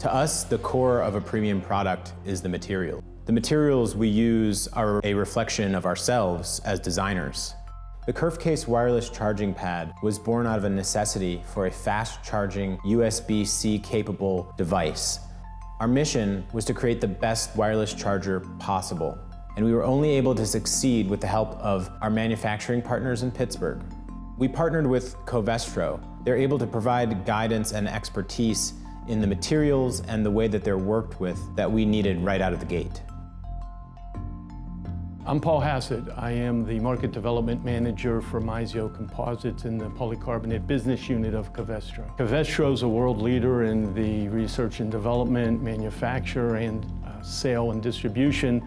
To us, the core of a premium product is the material. The materials we use are a reflection of ourselves as designers. The KerfCase wireless charging pad was born out of a necessity for a fast-charging, USB-C capable device. Our mission was to create the best wireless charger possible, and we were only able to succeed with the help of our manufacturing partners in Pittsburgh. We partnered with Covestro. They're able to provide guidance and expertise in the materials and the way that they're worked with that we needed right out of the gate. I'm Paul Hassett. I am the Market Development Manager for Maezio Composites in the Polycarbonate Business Unit of Covestro. Covestro is a world leader in the research and development, manufacture, and sale and distribution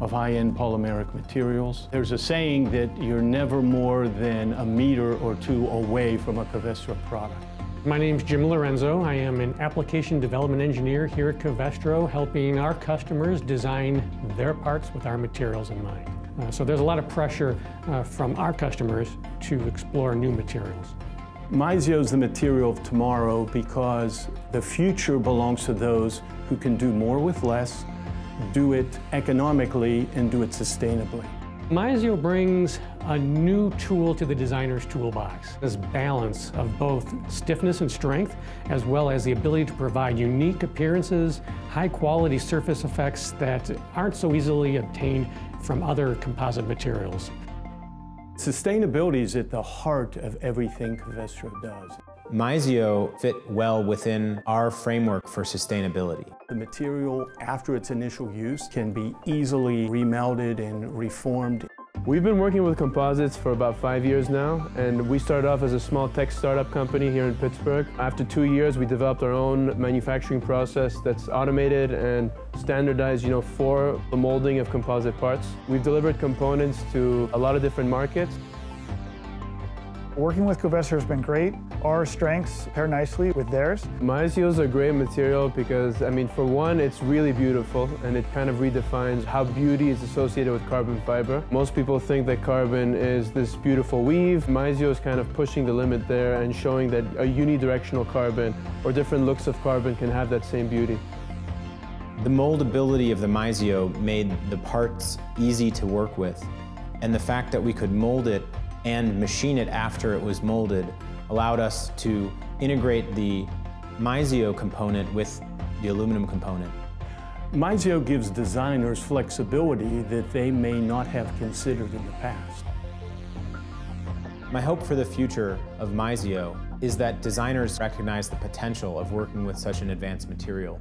of high-end polymeric materials. There's a saying that you're never more than a meter or two away from a Covestro product. My name's Jim Lorenzo. I am an application development engineer here at Covestro, helping our customers design their parts with our materials in mind. So there's a lot of pressure from our customers to explore new materials. Maezio's the material of tomorrow because the future belongs to those who can do more with less, do it economically, and do it sustainably. Maezio brings a new tool to the designer's toolbox. This balance of both stiffness and strength, as well as the ability to provide unique appearances, high-quality surface effects that aren't so easily obtained from other composite materials. Sustainability is at the heart of everything Covestro does. Maezio fit well within our framework for sustainability. The material, after its initial use, can be easily remelted and reformed. We've been working with composites for about 5 years now, and we started off as a small tech startup company here in Pittsburgh. After 2 years, we developed our own manufacturing process that's automated and standardized, for the molding of composite parts. We've delivered components to a lot of different markets. Working with Covestro has been great. Our strengths pair nicely with theirs. Maezio's a great material because, for one, it's really beautiful, and it kind of redefines how beauty is associated with carbon fiber. Most people think that carbon is this beautiful weave. Maezio is kind of pushing the limit there and showing that a unidirectional carbon or different looks of carbon can have that same beauty. The moldability of the Maezio made the parts easy to work with, and the fact that we could mold it and machine it after it was molded allowed us to integrate the Maezio component with the aluminum component. Maezio gives designers flexibility that they may not have considered in the past. My hope for the future of Maezio is that designers recognize the potential of working with such an advanced material.